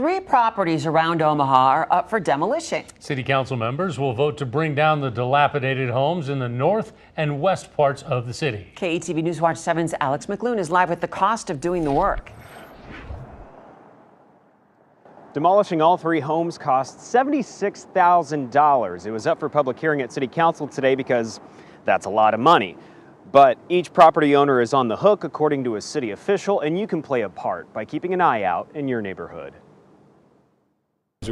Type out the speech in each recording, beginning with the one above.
3 properties around Omaha are up for demolition. City Council members will vote to bring down the dilapidated homes in the north and west parts of the city. KETV Newswatch 7's Alex McClune is live with the cost of doing the work. Demolishing all 3 homes cost $76,000. It was up for public hearing at City Council today because that's a lot of money. But each property owner is on the hook, according to a city official, and you can play a part by keeping an eye out in your neighborhood.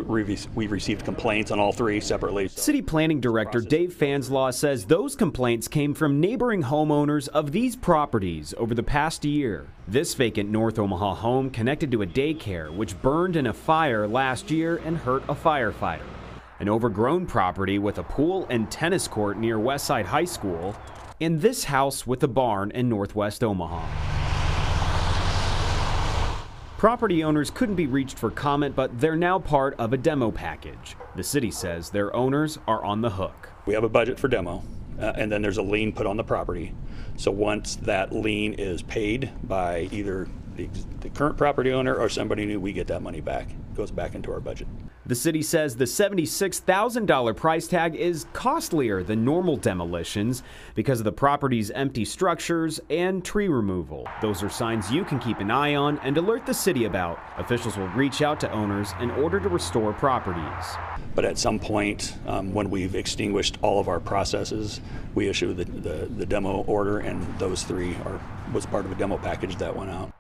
We've received complaints on all 3 separately. City Planning Director Dave Fanslaw says those complaints came from neighboring homeowners of these properties over the past year. This vacant North Omaha home connected to a daycare, which burned in a fire last year and hurt a firefighter. An overgrown property with a pool and tennis court near Westside High School, and this house with a barn in northwest Omaha. Property owners couldn't be reached for comment, but they're now part of a demo package. The city says their owners are on the hook. We have a budget for demo, and then there's a lien put on the property. So once that lien is paid by either the current property owner or somebody new, we get that money back. It goes back into our budget. The city says the $76,000 price tag is costlier than normal demolitions because of the property's empty structures and tree removal. Those are signs you can keep an eye on and alert the city about. Officials will reach out to owners in order to restore properties. But at some point, when we've extinguished all of our processes, we issue the demo order, and those 3 was part of a demo package that went out.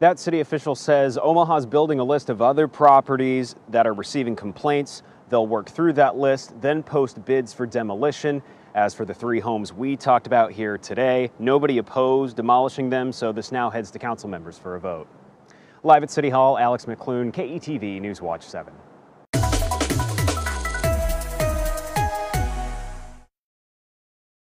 That city official says Omaha's building a list of other properties that are receiving complaints. They'll work through that list, then post bids for demolition. As for the 3 homes we talked about here today, nobody opposed demolishing them, so this now heads to council members for a vote. Live at City Hall, Alex McClune, KETV Newswatch 7.